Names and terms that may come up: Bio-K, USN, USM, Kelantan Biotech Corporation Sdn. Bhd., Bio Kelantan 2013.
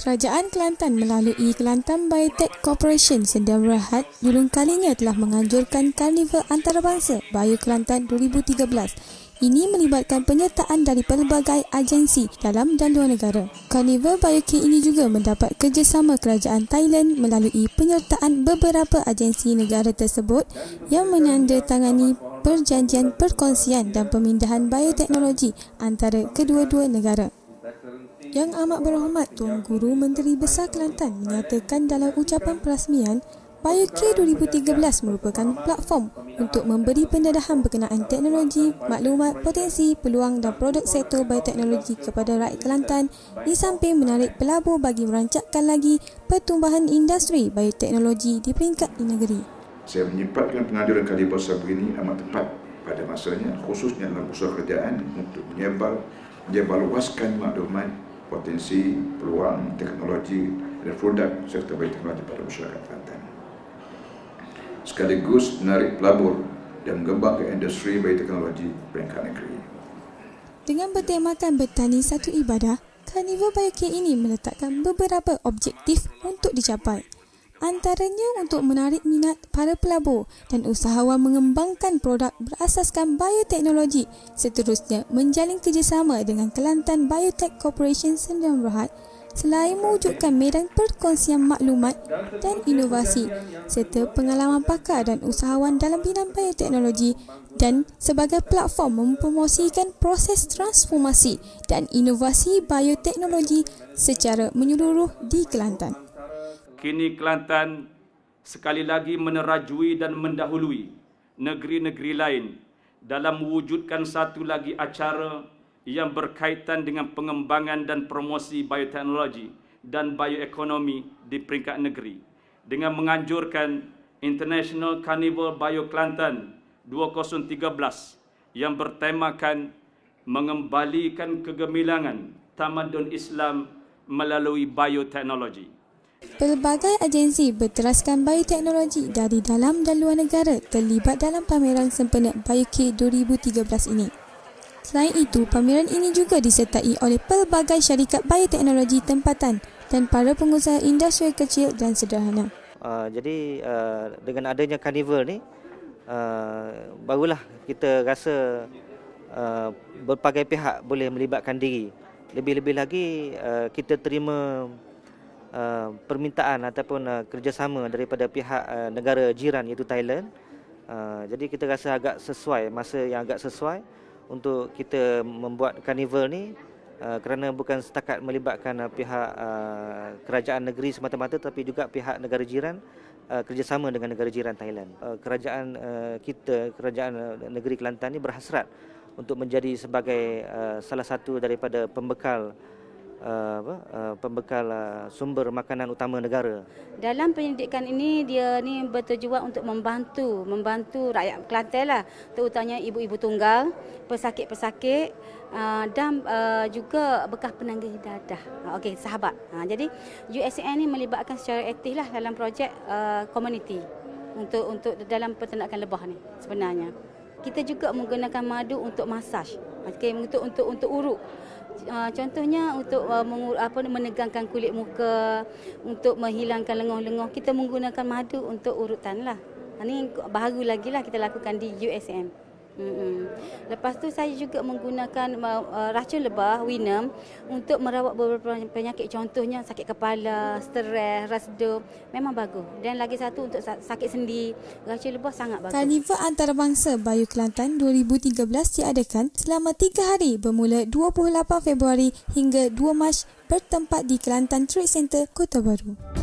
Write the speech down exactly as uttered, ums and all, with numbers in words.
Kerajaan Kelantan melalui Kelantan Biotech Corporation Sdn. Bhd. Julung kalinya telah menganjurkan Karnival Antarabangsa Bio Kelantan dua ribu tiga belas. Ini melibatkan penyertaan dari pelbagai agensi dalam dan luar negara. Karnival Bio-K ini juga mendapat kerjasama kerajaan Thailand melalui penyertaan beberapa agensi negara tersebut yang menandatangani perjanjian perkongsian dan pemindahan bioteknologi antara kedua-dua negara. Yang amat berhormat Tuan Guru Menteri Besar Kelantan menyatakan dalam ucapan perasmian, Bio-K dua ribu tiga belas merupakan platform untuk memberi pendedahan berkenaan teknologi, maklumat, potensi, peluang dan produk sektor bioteknologi kepada rakyat Kelantan, di samping menarik pelabur bagi merancangkan lagi pertumbuhan industri bioteknologi di peringkat negeri. Saya menyempatkan penganjuran Karnival Sabah ini amat tepat pada masanya, khususnya dalam usaha kerjaan untuk menyebar, menyebar luaskan maklumat, potensi, peluang, teknologi dan produk serta bioteknologi pada masyarakat Kelantan. Sekaligus menarik pelabur dan mengembangkan industri bioteknologi peringkat negeri. Dengan bertemakan bertani satu ibadah, Karnival Bio-K ini meletakkan beberapa objektif untuk dicapai. Antaranya untuk menarik minat para pelabur dan usahawan mengembangkan produk berasaskan bioteknologi, seterusnya menjalin kerjasama dengan Kelantan Biotech Corporation Sdn. Bhd. selain mewujudkan medan perkongsian maklumat dan inovasi serta pengalaman pakar dan usahawan dalam bidang bioteknologi dan sebagai platform mempromosikan proses transformasi dan inovasi bioteknologi secara menyeluruh di Kelantan. Kini Kelantan sekali lagi menerajui dan mendahului negeri-negeri lain dalam mewujudkan satu lagi acara yang berkaitan dengan pengembangan dan promosi bioteknologi dan bioekonomi di peringkat negeri dengan menganjurkan International Carnival Bio Kelantan dua ribu tiga belas yang bertemakan mengembalikan kegemilangan tamadun Islam melalui bioteknologi. Pelbagai agensi berteraskan bioteknologi dari dalam dan luar negara terlibat dalam pameran sempena Bio-K dua ribu tiga belas ini. Selain itu, pameran ini juga disertai oleh pelbagai syarikat bioteknologi tempatan dan para pengusaha industri kecil dan sederhana. Uh, jadi uh, dengan adanya Karnival ni, uh, barulah kita rasa uh, berbagai pihak boleh melibatkan diri. Lebih-lebih lagi uh, kita terima Uh, permintaan ataupun uh, kerjasama daripada pihak uh, negara jiran iaitu Thailand. Uh, jadi kita rasa agak sesuai, masa yang agak sesuai untuk kita membuat Karnival ni uh, kerana bukan setakat melibatkan uh, pihak uh, kerajaan negeri semata-mata tapi juga pihak negara jiran, uh, kerjasama dengan negara jiran Thailand. Uh, kerajaan uh, kita, kerajaan uh, negeri Kelantan ni berhasrat untuk menjadi sebagai uh, salah satu daripada pembekal Uh, apa, uh, pembekal uh, sumber makanan utama negara. Dalam penyelidikan ini dia ni bertujuan untuk membantu membantu rakyat Kelantan lah, terutamanya ibu-ibu tunggal, pesakit-pesakit uh, dan uh, juga bekas penanggi dadah. Okey, sahabat. Ha, jadi U S N ni melibatkan secara aktif lah dalam projek uh, komuniti untuk untuk dalam peternakan lebah ni sebenarnya. Kita juga menggunakan madu untuk masaj. Okey, untuk untuk untuk urut. Uh, contohnya untuk uh, mengur, apa, menegangkan kulit muka, untuk menghilangkan lenguh-lenguh, kita menggunakan madu untuk urutan lah. Ini baru lagi lah kita lakukan di U S M. Mm-hmm. Lepas tu saya juga menggunakan uh, uh, racun lebah, Winam, untuk merawat beberapa penyakit. Contohnya sakit kepala, stres, rasdom, memang bagus. Dan lagi satu untuk sakit sendi, racun lebah sangat bagus. Karnival Antarabangsa Bio Kelantan dua ribu tiga belas diadakan selama tiga hari bermula dua puluh lapan Februari hingga dua Mac bertempat di Kelantan Trade Center, Kota Baru.